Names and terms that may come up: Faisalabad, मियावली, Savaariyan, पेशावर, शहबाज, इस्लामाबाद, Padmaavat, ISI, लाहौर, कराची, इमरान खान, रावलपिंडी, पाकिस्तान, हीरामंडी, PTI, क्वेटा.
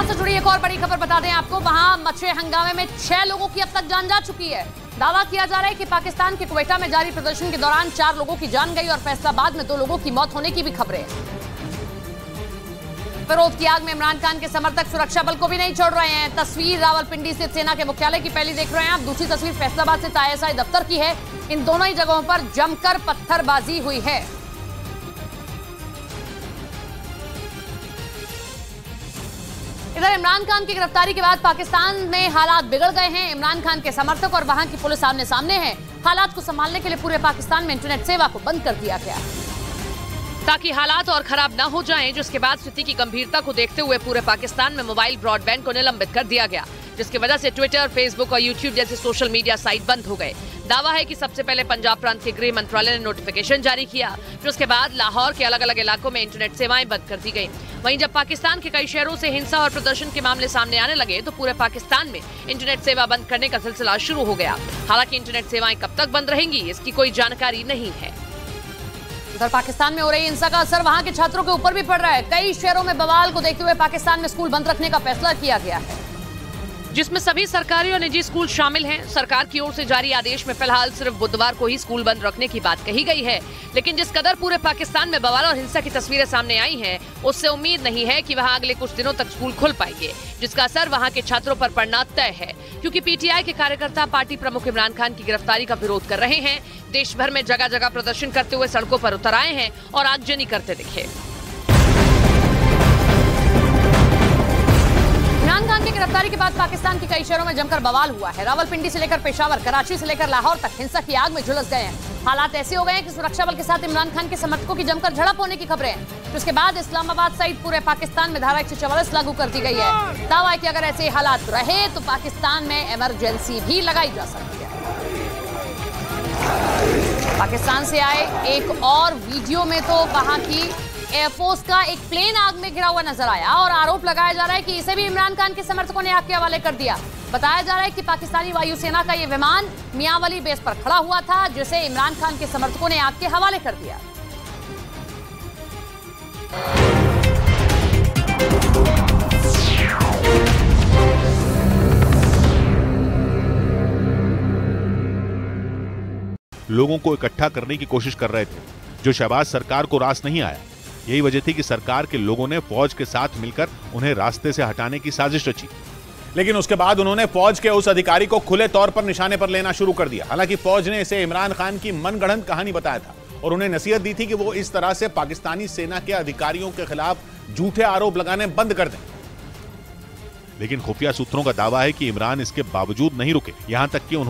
इस्लामाबाद से जुड़ी एक और बड़ी खबर बता दें आपको। वहां मचे हंगामे में 6 लोगों की अब तक जान जा चुकी है। दावा किया जा रहा है कि पाकिस्तान के क्वेटा में जारी प्रदर्शन के दौरान 4 लोगों की जान गई और फैसलाबाद में 2 लोगों की मौत होने की भी खबरें हैं। विरोध की आग में इमरान खान के समर्थक सुरक्षा बल को भी नहीं छोड़ रहे हैं। तस्वीर रावलपिंडी स्थित सेना के मुख्यालय की पहली देख रहे हैं आप, दूसरी तस्वीर फैसलाबाद स्थित ISI दफ्तर की है। इन दोनों ही जगहों पर जमकर पत्थरबाजी हुई है। इधर इमरान खान की गिरफ्तारी के बाद पाकिस्तान में हालात बिगड़ गए हैं। इमरान खान के समर्थक और वहां की पुलिस आमने सामने है। हालात को संभालने के लिए पूरे पाकिस्तान में इंटरनेट सेवा को बंद कर दिया गया ताकि हालात और खराब ना हो जाएं, जिसके बाद स्थिति की गंभीरता को देखते हुए पूरे पाकिस्तान में मोबाइल ब्रॉडबैंड को निलंबित कर दिया गया, जिसकी वजह से ट्विटर, फेसबुक और यूट्यूब जैसे सोशल मीडिया साइट बंद हो गए। दावा है कि सबसे पहले पंजाब प्रांत के गृह मंत्रालय ने नोटिफिकेशन जारी किया, जिसके बाद लाहौर के अलग अलग इलाकों में इंटरनेट सेवाएं बंद कर दी गई। वहीं जब पाकिस्तान के कई शहरों से हिंसा और प्रदर्शन के मामले सामने आने लगे तो पूरे पाकिस्तान में इंटरनेट सेवा बंद करने का सिलसिला शुरू हो गया। हालांकि इंटरनेट सेवाएं कब तक बंद रहेंगी इसकी कोई जानकारी नहीं है। उधर पाकिस्तान में हो रही हिंसा का असर वहां के छात्रों के ऊपर भी पड़ रहा है। कई शहरों में बवाल को देखते हुए पाकिस्तान में स्कूल बंद रखने का फैसला किया गया है, जिसमें सभी सरकारी और निजी स्कूल शामिल हैं। सरकार की ओर से जारी आदेश में फिलहाल सिर्फ बुधवार को ही स्कूल बंद रखने की बात कही गई है, लेकिन जिस कदर पूरे पाकिस्तान में बवाल और हिंसा की तस्वीरें सामने आई हैं, उससे उम्मीद नहीं है कि वहां अगले कुछ दिनों तक स्कूल खुल पाएंगे, जिसका असर वहां के छात्रों पर पड़ना तय है, क्योंकि PTI के कार्यकर्ता पार्टी प्रमुख इमरान खान की गिरफ्तारी का विरोध कर रहे हैं। देश भर में जगह जगह प्रदर्शन करते हुए सड़कों पर उतर आए हैं और आगजनी करते दिखे। गिरफ्तारी के बाद पाकिस्तान के कई शहरों में जमकर बवाल हुआ है। रावलपिंडी से लेकर पेशावर, कराची से लेकर लाहौर तक हिंसा की आग में झुलस गए हैं। हालात ऐसे हो गए हैं कि सुरक्षा बल के साथ इमरान खान के समर्थकों की जमकर झड़प होने की खबरें हैं। उसके बाद इस्लामाबाद सहित पूरे पाकिस्तान में धारा 144 लागू कर दी गई है। दावा है कि अगर ऐसे हालात रहे तो पाकिस्तान में इमरजेंसी भी लगाई जा सकती है। पाकिस्तान से आए एक और वीडियो में तो वहां की एयरफोर्स का एक प्लेन आग में घिरा हुआ नजर आया और आरोप लगाया जा रहा है कि इसे भी इमरान खान के समर्थकों ने आग के हवाले कर दिया। बताया जा रहा है कि पाकिस्तानी वायुसेना का यह विमान मियावली बेस पर खड़ा हुआ था, जिसे इमरान खान के समर्थकों ने आग के हवाले कर दिया। लोगों को इकट्ठा करने की कोशिश कर रहे थे, जो शहबाज सरकार को रास नहीं आया। यही वजह थी कि सरकार के लोगों ने फौज के साथ मिलकर उन्हें रास्ते से हटाने की साजिश रची, लेकिन उसके बाद उन्होंने फौज के उस अधिकारी को खुले तौर पर निशाने पर लेना शुरू कर दिया। हालांकि फौज ने इसे इमरान खान की मनगढ़ंत कहानी बताया था और उन्हें नसीहत दी थी कि वो इस तरह से पाकिस्तानी सेना के अधिकारियों के खिलाफ झूठे आरोप लगाने बंद कर दें। लेकिन खुफिया सूत्रों का दावा है कि इमरान इसके बावजूद नहीं रुके। यहां तक कि